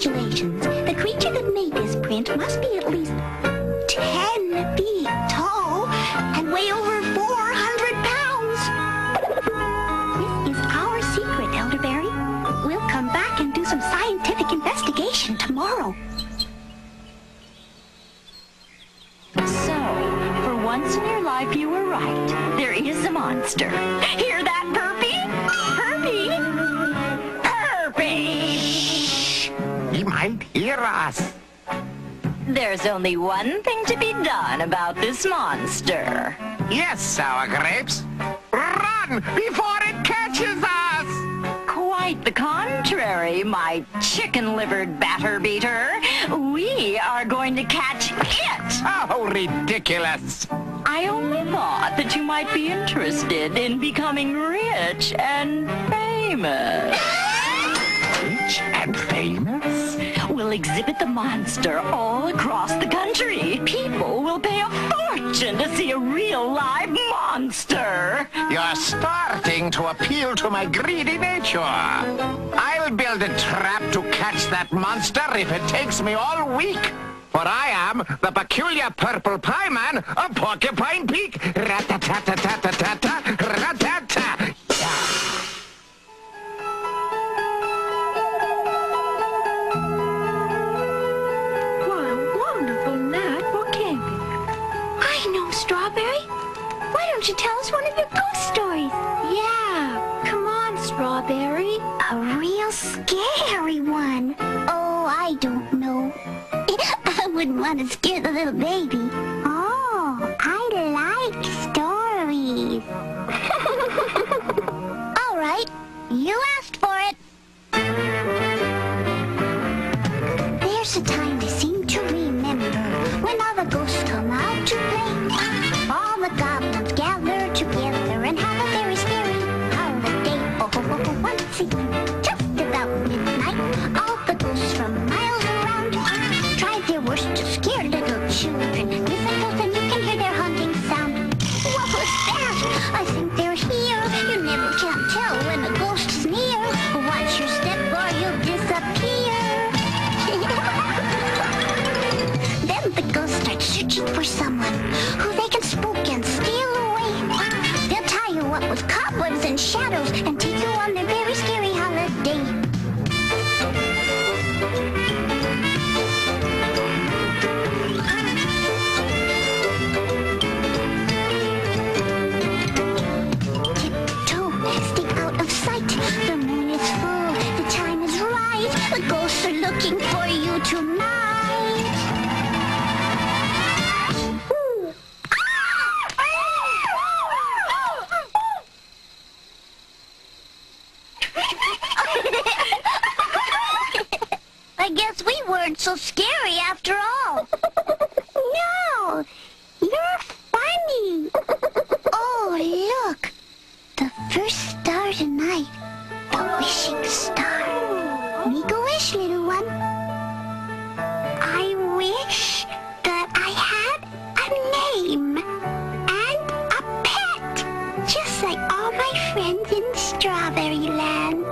Congratulations. The creature that made this print must be at least 10 feet tall and weigh over 400 pounds. This is our secret, Elderberry. We'll come back and do some scientific investigation tomorrow. So, for once in your life, you were right. There is a monster. Hear that, Purpy? Purpy? Purpy! Shh! He might hear us. There's only one thing to be done about this monster. Yes, Sour Grapes. Run before it catches us! Quite the contrary, my chicken-livered batter beater. We are going to catch it! Oh, ridiculous! I only thought that you might be interested in becoming rich and famous. Rich and famous? We'll exhibit the monster all across the country. People will pay a fortune to see a real live monster. You're starting to appeal to my greedy nature. I'll build a trap to catch that monster if it takes me all week. For I am the Peculiar Purple Pie Man of Porcupine Peak. Rat-ta-ta-ta-ta-ta-ta-ta-ta-ta. What a wonderful night for camping. I know, Strawberry. Why don't you tell us one of your ghost stories? Yeah. Come on, Strawberry. A real scary one. Oh, I don't know. I wouldn't want to scare the little baby. Oh, I like stories. All right, you asked for it. There's a time to seem to remember when all the ghosts come out to play. All the goblins gather together and have a very scary holiday. Oh, oh, oh, once a year, just about midnight, all the ghosts from miles around try their worst to scare little children. Mythicals, and you can hear their haunting sound. What was that? I think they're here. You never can tell when a ghost is near. Watch your step or you'll disappear. Then the ghosts start searching for someone who they can spook and steal away. They'll tie you up with cobwebs and shadows and take you on their very scary holiday. Looking for you tonight. I guess we weren't so scary after all. No, you're funny. Oh, look. The first star tonight. The wishing star. Make a wish, little one. I wish that I had a name and a pet, just like all my friends in Strawberryland.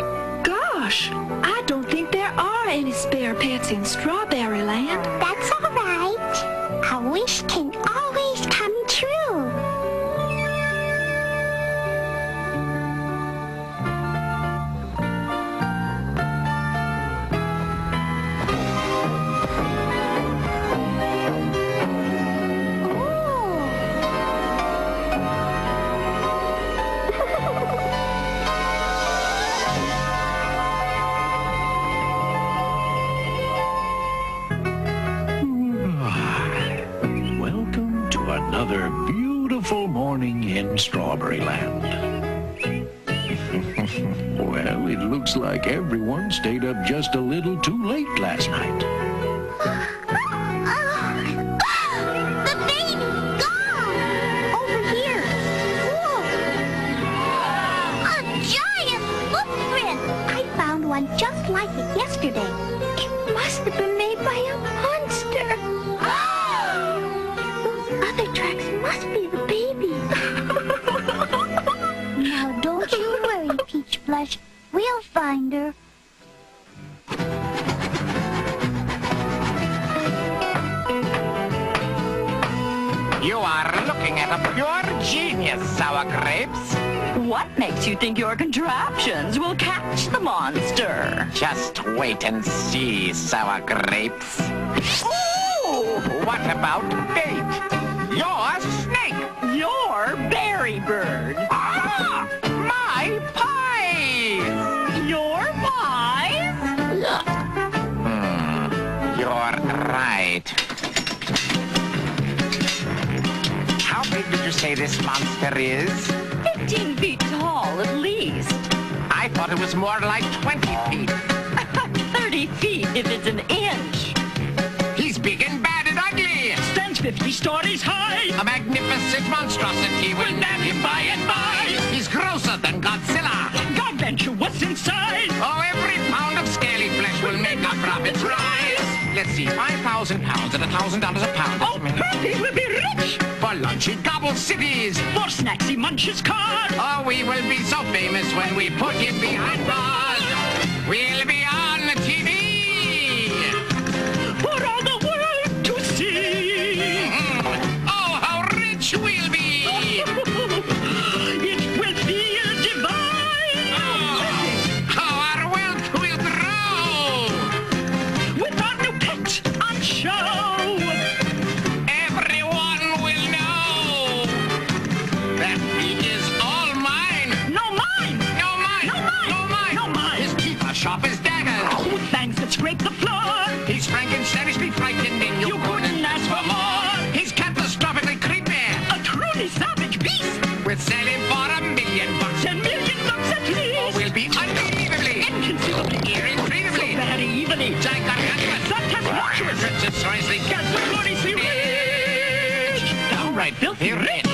Gosh, I don't think there are any spare pets in Strawberryland. That's all right. A wish can always come true. Another beautiful morning in Strawberryland. Well, it looks like everyone stayed up just a little too late last night. The baby's gone! Over here! Whoa. A giant footprint! I found one just like it yesterday. It must have been made by a monster. Other tracks must be the baby. Now don't you worry, Peach Blush. We'll find her. You are looking at a pure genius, Sour Grapes. What makes you think your contraptions will catch the monster? Just wait and see, Sour Grapes. Ooh! What about bait? Your snake! Your berry bird! Ah! My pies! Your pies? You're right. How big did you say this monster is? 15 feet tall, at least. I thought it was more like 20 feet. 30 feet, if it's an inch. He's big and bad and ugly. Stands 50 stories high. A magnificent monstrosity. We'll nab him by and by. He's grosser than Godzilla. God venture what's inside. Oh, every pound of scaly flesh will make our profits rise. Let's see, 5,000 pounds at $1,000 a pound. Oh, Perky will be rich. For lunch, he gobbles cities. For snacks, he munches cod. Oh, we will be so famous when we put him behind bars. We'll be on the TV. For all the world to see. Oh, how rich we'll be. It will be a divine. Oh, how our wealth will grow. With our new pet on show. Sharp as daggers. With fangs that scrape the floor. He's Frankenstein-ishly frightened and you couldn't ask for more. He's catastrophically creepy. A truly savage beast. We'll sell him for $1 million. $10 million at least. Oh, we'll be unbelievably, inconceivably, irretrievably, so very evilly, gigantic, subcatastrofous, riches, rich, downright filthy rich.